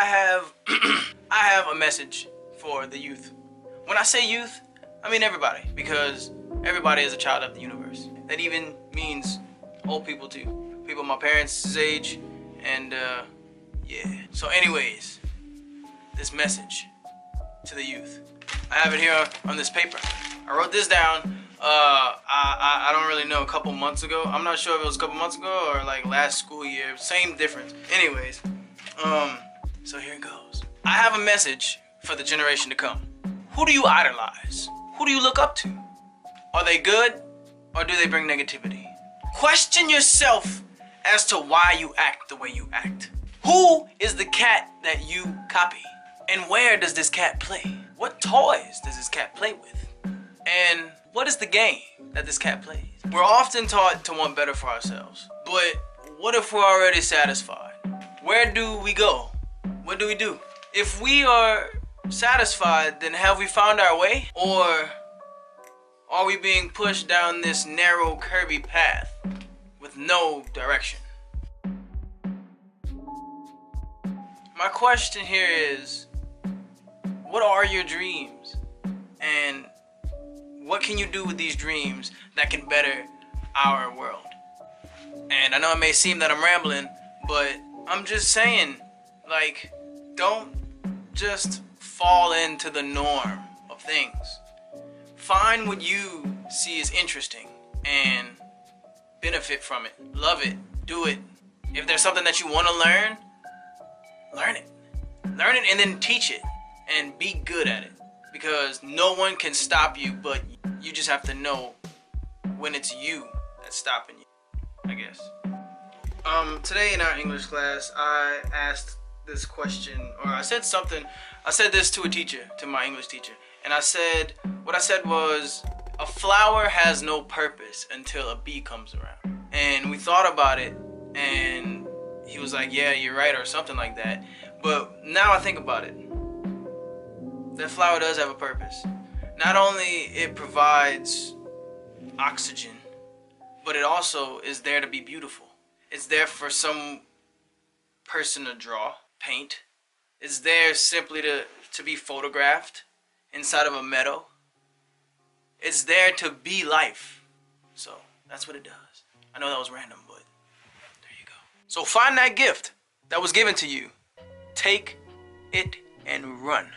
I have a message for the youth. When I say youth, I mean everybody, because everybody is a child of the universe. That even means old people too. People my parents' age, and yeah. So anyways, this message to the youth. I have it here on this paper. I wrote this down. I don't really know, a couple months ago. I'm not sure if it was a couple months ago or like last school year. Same difference. Anyways, so here it goes. I have a message for the generation to come. Who do you idolize? Who do you look up to? Are they good or do they bring negativity? Question yourself as to why you act the way you act. Who is the cat that you copy? And where does this cat play? What toys does this cat play with? And what is the game that this cat plays? We're often taught to want better for ourselves, but what if we're already satisfied? Where do we go? What do we do? If we are satisfied, then have we found our way? Or are we being pushed down this narrow, curvy path with no direction? My question here is, what are your dreams? And what can you do with these dreams that can better our world? And I know it may seem that I'm rambling, but I'm just saying, like, don't just fall into the norm of things. Find what you see is interesting and benefit from it. Love it. Do it. If there's something that you want to learn, learn it. Learn it and then teach it and be good at it. Because no one can stop you, but you just have to know when it's you that's stopping you, I guess. Today in our English class, I asked this question, or I said something. I said this to a teacher, to my English teacher. And I said, what I said was, a flower has no purpose until a bee comes around. And we thought about it, and he was like, yeah, you're right, or something like that. But now I think about it. That flower does have a purpose. Not only it provides oxygen, but it also is there to be beautiful. It's there for some person to draw, paint. It's there simply to be photographed inside of a meadow. It's there to be life. So that's what it does. I know that was random, but there you go. So find that gift that was given to you. Take it and run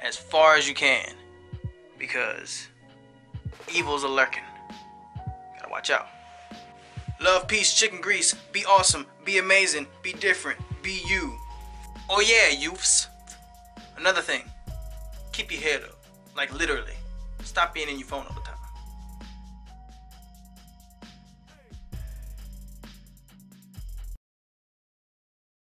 as far as you can, because evils are lurking. Gotta watch out. Love, peace, chicken grease. Be awesome, be amazing, be different, be you. Oh yeah, youths. Another thing, keep your head up. Like literally. Stop being in your phone all the time.